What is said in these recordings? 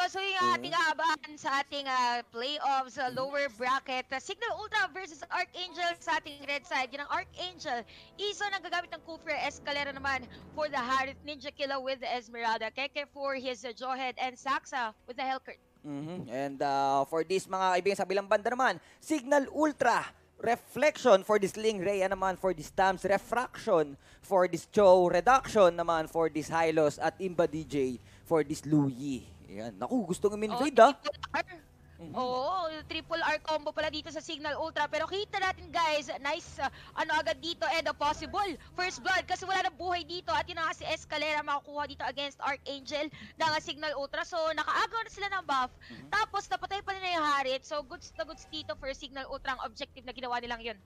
ba? So yung ating aabahan sa ating playoffs lower bracket. Cignal Ultra versus Arkangel sa ating red side. Yan ang Arkangel. Eason ang gagamit ng Khufra. Escalera naman for the Harith. Ninja Killer with the Esmeralda. Keke for his Jawhead. And Saksa with the Helcurt. And for this mga ibig sa bilang banda naman, Cignal Ultra. Reflection for this Ling, Reya naman for this Thumbs, Refraction for this Cho, Reduction naman for this Hylos, at Imba DJ for this Louie. Ayan, naku, gustong i-minfade ah. Oo, triple R combo pala dito sa Cignal Ultra. Pero kita natin guys, nice agad dito and possible first blood kasi wala na buhay dito. At yun na nga si Escalera makukuha dito against Arkangel na nga Cignal Ultra. So nakaagaw na sila ng buff. Tapos napatay pa nila yung Harith. So goods na goods dito for Cignal Ultra ang objective na ginawa nilang yun.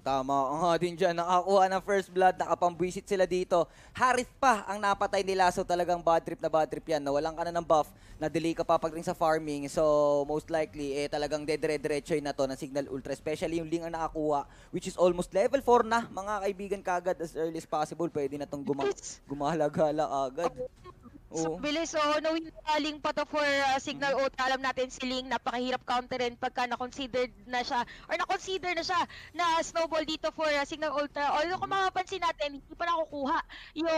Tama din dyan. Nakakuha ng first blood. Nakapambwisit sila dito. Harith pa ang napatay nila. So talagang bad trip yan. Nawalan ka na ng buff. Na-delay ka pa pagdating sa farming. So most likely, talagang dedire-diretso na to ng Cignal Ultra, especially yung Ling ang nakakuha, which is almost level 4 na, mga kaibigan, kagad as early as possible, pwede na tong gumalagala agad. So, bilis. So, knowing Ling pato for Cignal Ultra, alam natin si Ling, napakahirap counterin pagka na-consider na siya, or na-consider na siya na snowball dito for Cignal Ultra. Although kung makapansin natin, hindi pa nakukuha yung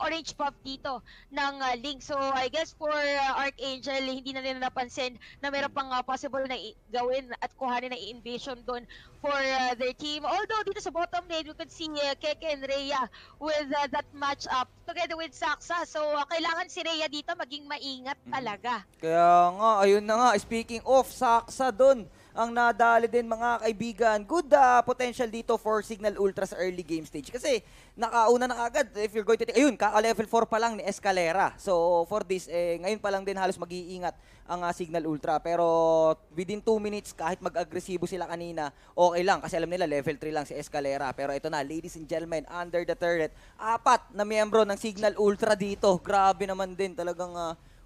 orange buff dito ng Ling. So, I guess for Arkangel, hindi na nila napansin na meron pang possible na gawin at kuhanin na invasion doon for their team. Although, dito sa bottom lane, we could see Keke and Reya with that matchup together with Saksa. So, kailangan si Reya dito maging maingat talaga. Kaya nga, ayun na nga. Speaking of, Saksa dun ang nadali din mga kaibigan. Good potential dito for Cignal Ultra sa early game stage. Kasi nakauna na agad. If you're going to take, ayun, kaka-level 4 pa lang ni Escalera. So for this, ngayon pa lang din halos mag-iingat ang Cignal Ultra. Pero within 2 minutes, kahit mag-agresibo sila kanina, okay lang. Kasi alam nila, level 3 lang si Escalera. Pero ito na, ladies and gentlemen, under the turret, 4 na miyembro ng Cignal Ultra dito. Grabe naman din talagang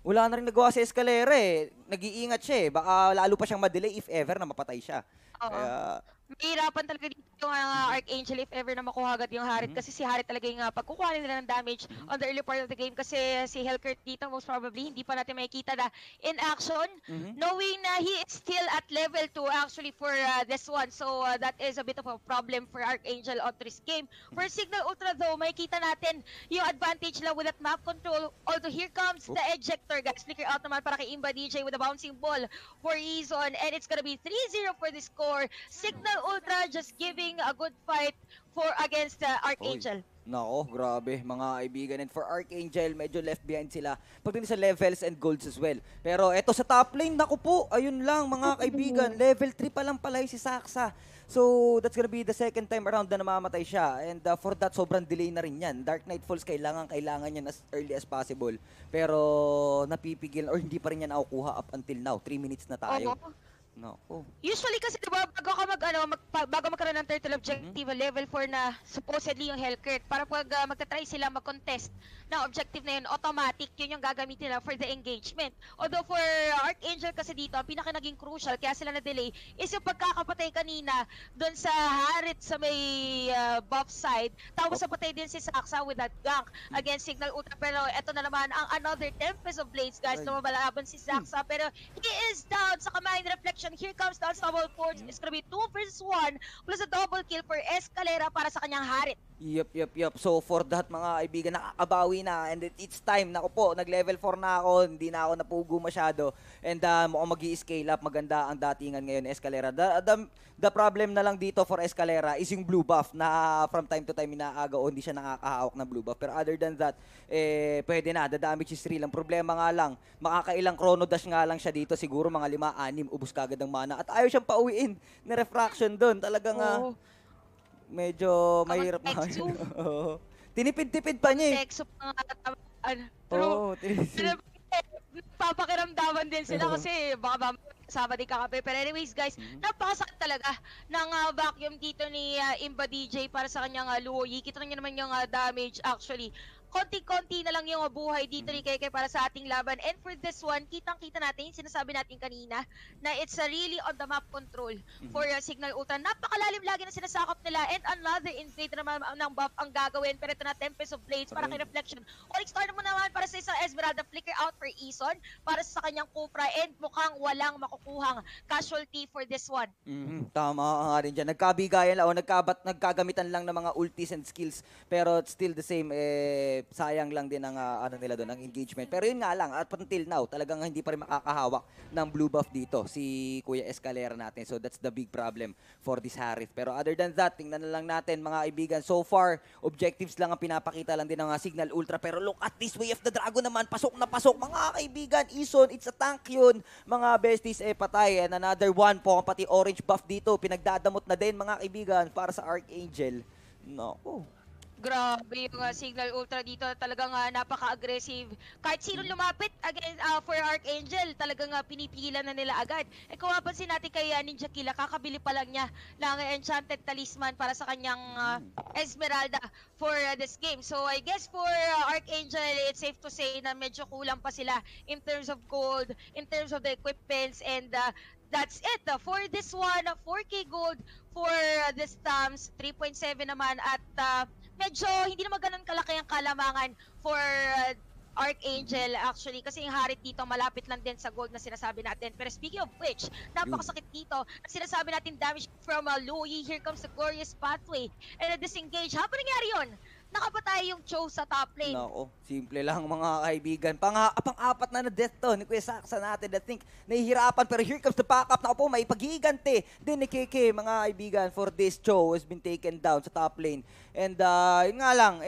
wala na rin nagawa si Escalera eh. Nag-iingat siya eh. Baka lalo pa siyang madelay if ever na mapatay siya. Kaya mahirapan talaga dito yung Arkangel if ever na makuha agad yung Harith. Kasi si Harith talaga yung pagkukuha nila ng damage on the early part of the game. Kasi si Helcurt dito most probably hindi pa natin makikita na in action. Knowing na he is still at level 2 actually for this one. So that is a bit of a problem for Arkangel on this game. For Cignal Ultra though, makikita natin yung advantage lang with that map control. Although here comes the ejector guys. Flicker out naman para kay Imba DJ with a bouncing ball for Eason. And it's gonna be 3-0 for the score. Cignal Ultra just giving a good fight for against Arkangel. Nako, grabe mga kaibigan. And for Arkangel, medyo left behind sila pagdating sa levels and golds as well. Pero eto sa top lane, naku po, ayun lang mga kaibigan. Level 3 pa lang pala si Saksa. So that's gonna be the second time around na namamatay siya. And for that, sobrang delay na rin yan. Dark Knight Falls, kailangan yan as early as possible. Pero napipigil or hindi pa rin yan nakukuha up until now. 3 minutes na tayo. Usually kasi diba, bago ka bago magkaroon ng turtle objective, level 4 na supposedly yung Helcurt, para pag magta-try sila mag-contest ng objective na yun, automatic yun yung gagamitin nila for the engagement. Although for Arkangel kasi dito, ang pinaka naging crucial kaya sila na-delay is yung pagkakapatay kanina doon sa Harith sa may buff side. Tapos napatay din si Saksa with that gank against Cignal Ultra. Pero eto na naman ang another Tempest of Blades guys, lumabalaban si Saksa. Pero he is down sa kamay ni Reflection. Here comes the unstoppable force. It's gonna be 2 versus 1 plus a double kill for Escalera para sa kanyang Harith. Yup. So for that mga kaibigan, nakakabawi na. And it's time. Naku po, nag-level 4 na ako. Hindi na ako napugo masyado. And mukhang mag-i-scale up. Maganda ang datingan ngayon, Escalera. The problem na lang dito for Escalera is yung blue buff na from time to time inaaga o hindi siya nakakahawak ng blue buff. Pero other than that, pwede na. The damage is real. Ang problema nga lang, makakailang chrono dash nga lang siya dito. Siguro mga 5-6, ubos kagad ng mana. At ayaw siyang pauwiin na Refraction doon. Talaga nga. Medyo mahirap na. Tinipid-tipid pa niya eh. Pero papakiramdaman din sila kasi baka kasama din kakape. Pero anyways guys, napakasakit talaga ng vacuum dito ni Imba DJ para sa kanyang Luoyi. Kita nyo naman yung damage actually. konti-konti na lang yung buhay dito ni Keke para sa ating laban. And for this one, kitang-kita natin, sinasabi natin kanina, na it's a really on the map control for Cignal Ultra. Napakalalim lagi na sinasakop nila. And another invade naman ng buff ang gagawin. Pero ito na, Tempest of Blades para kay Reflection. Olik Star naman naman para sa isang Esmeralda, flicker out for Eason, para sa kanyang Kupra. And mukhang walang makukuhang casualty for this one. Tama nga rin dyan. Nagkabigayan lang o nagkagamitan lang ng mga ultis and skills. Pero still the same, sayang lang din ang ano nila doon, ang engagement. Pero yun nga lang, at until now, talagang hindi pa rin makakahawak ng blue buff dito si Kuya Escalera natin. So that's the big problem for this Harith. Pero other than that, tingnan na lang natin mga kaibigan. So far, objectives lang ang pinapakita lang din ng Cignal Ultra. Pero look at this Way of the Dragon naman. Pasok na pasok mga kaibigan. Eason, it's a tank yun. Mga besties, patay. And another one po, pati orange buff dito. Pinagdadamot na din mga kaibigan para sa Arkangel. No. Oh. Grabe yung Cignal Ultra dito, talagang napaka-aggressive. Kahit sino lumapit against, for Arkangel, talagang pinipigilan na nila agad. E kung mapansin natin kay Ninja Killer, kakabili pa lang niya ng Enchanted Talisman para sa kanyang Esmeralda for this game. So I guess for Arkangel, it's safe to say na medyo kulang pa sila in terms of gold, in terms of the equipments, and that's it for this one. 4K gold for this Thumbs, 3.7 naman, at medyo hindi naman ganun kalaki ang kalamangan for Arkangel actually, kasi yung Harith dito malapit lang din sa gold na sinasabi natin. Pero speaking of which, napakasakit dito ang sinasabi natin damage from Louie. Here comes the Glorious Pathway and a disengage. Habang nangyari yun, nakapatay yung Cho sa top lane. Nako, simple lang mga kaibigan. Pang-apat na death to ni Kuya Saksa natin. I think nahihirapan, pero here comes the backup. Nako po, may pagigante din ni Kiki, mga kaibigan, for this. Cho has been taken down sa top lane. And yun nga lang,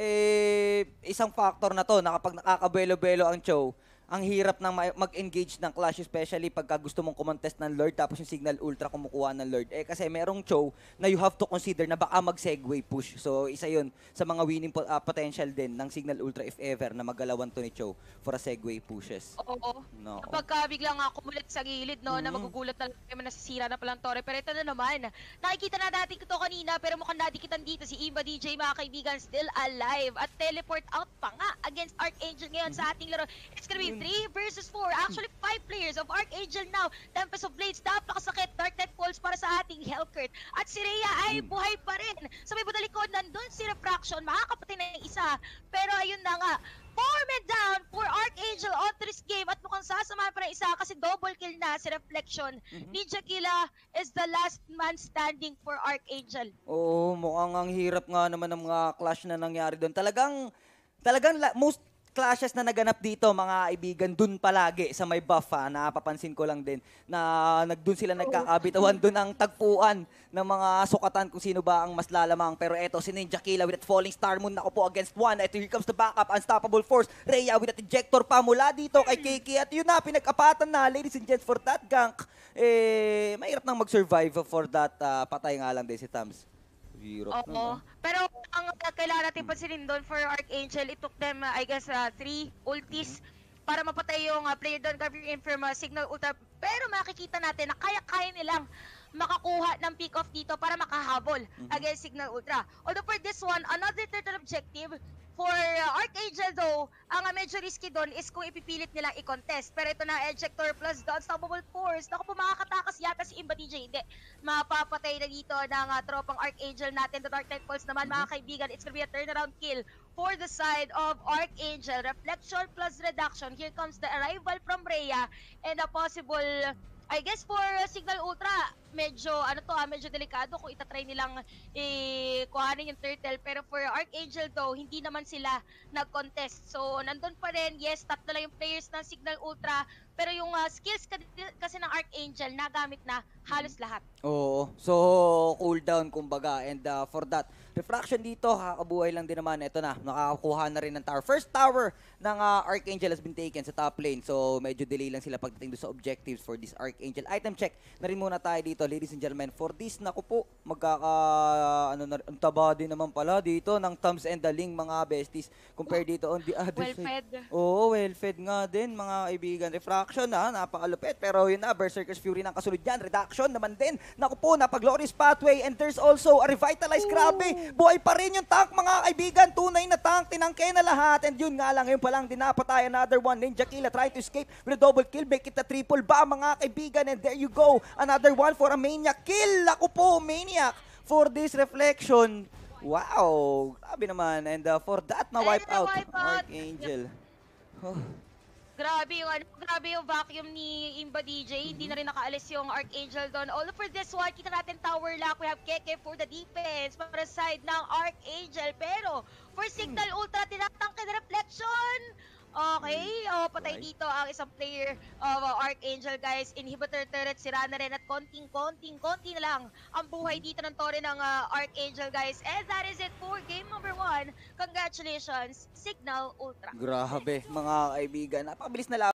isang factor na to, na kapag nakakabuelo-buelo ang Cho, ang hirap ng mag-engage ng clash, especially pagka gusto mong kumontest ng Lord tapos yung Cignal Ultra kumukuha ng Lord. Eh kasi merong Cho na you have to consider na baka mag-segway push. So isa yun sa mga winning potential din ng Cignal Ultra if ever na magalawan to ni Cho for a segway pushes. Oo. No. Kapag biglang kumulit sa gilid, no, na magugulat na lang, nasisira na palang tore. Pero ito na naman, nakikita na natin ito kanina pero mukhang nadikitan dito si Imba DJ mga kaibigan, still alive at teleport out pa nga against Arkangel ngayon sa ating laro. It's gonna be 3 versus 4, actually 5 players of Arkangel now. Tempest of Blades, napakasakit. Dark Knight Falls para sa ating Helcurt. At si Reya ay buhay pa rin. Sa may butalikod, nandun si Refraction. Makakapatay na yung isa. Pero ayun na nga, 4 men down for Arkangel on this game. At mukhang sasamahan pa ng isa kasi double kill na si Reflection. Ninja Killa is the last man standing for Arkangel. Oo, mukhang ang hirap nga naman ng mga clash na nangyari doon. Talagang most clashes na naganap dito mga kaibigan dun palagi sa may buff, ha. Napapansin ko lang din na doon sila nagkakabitawan, doon ang tagpuan ng mga sukatan kung sino ba ang mas lalamang. Pero eto si Ninja Killa with that Falling Star Moon, nako po, against one. Eto, here comes the backup, Unstoppable Force. Reya with that Ejector pa mula dito kay Kiki. At yun na, pinag-apatan na, ladies and gents, for that gank. Eh, mahirap nang mag-survive for that. Patay nga lang din si Thumbs. Oo, pero ang kailangan natin pansinin doon for Arkangel, it took them, I guess, 3 ultis para mapatay yung player doon, cover in from Cignal Ultra. Pero makikita natin na kaya-kaya nilang makakuha ng pick-off dito para makahabol against Cignal Ultra. Although for this one, another turtle objective for Arkangel though, ang medyo risky doon is kung ipipilit nilang i-contest. Pero ito na, Ejector plus the Unstoppable Force. Naku po, makakatakas yata si Imba DJ. Hindi, mapapatay na dito ng tropang Arkangel natin. The Dark Knight Falls naman mga kaibigan, it's gonna be a turnaround kill for the side of Arkangel. Reflection plus Reduction. Here comes the arrival from Breya and a possible, I guess for Cignal Ultra, medyo medyo delikado kung itatry nilang kuhanin yung turtle. Pero for Arkangel though, hindi naman sila nag-contest. So nandun pa rin, yes, 3 lang yung players ng Cignal Ultra. Pero yung skills kasi ng Arkangel, nagamit na halos lahat. Oo, so cooldown kumbaga. And for that, Refraction dito, kakabuhay lang din naman. Ito na, nakakuha na rin ng tower. First tower ng Arkangel has been taken sa top lane. So medyo delay lang sila pagdating doon sa objectives for this Arkangel. Item check na rin muna tayo dito dito, ladies and gentlemen. For this, naku po, magkaka-untaba din naman pala dito ng Thumbs and the Ling, mga besties. Compare dito on the other side. Oo, well-fed nga din, mga kaibigan. Refraction, ha, napakalupet. Pero yun na, Berserker's Fury ng kasunod yan. Reduction naman din. Naku po, napag-Glorious Pathway. And there's also a Revitalized. Grabe, buhay pa rin yung tank, mga kaibigan. Tunay na tank, tinangke na lahat. And yun nga lang, yun palang dinapatay. Another one, Ninja Killer, try to escape with a double kill. Make it a triple ba, mga kaibigan? And there you go. Another one for a maniac kill. Ako po, maniac for this Reflection. Wow, grabe naman. And for that na wipe out. Arkangel. Oh. Grabe yung vacuum ni Imba DJ. Hindi na rin nakaalis yung Arkangel doon. All for this one, kita natin tower lock. We have Keke for the defense para side ng Arkangel. Pero for Signal Ultra, tinatangke na Reflection. Okay, oh, patay dito ang isang player of Arkangel, guys. Inhibitor turret, sira na rin at konting na lang ang buhay dito ng tore ng Arkangel, guys. And that is it for game number 1. Congratulations, Cignal Ultra. Grabe, mga kaibigan. Napakabilis na lang.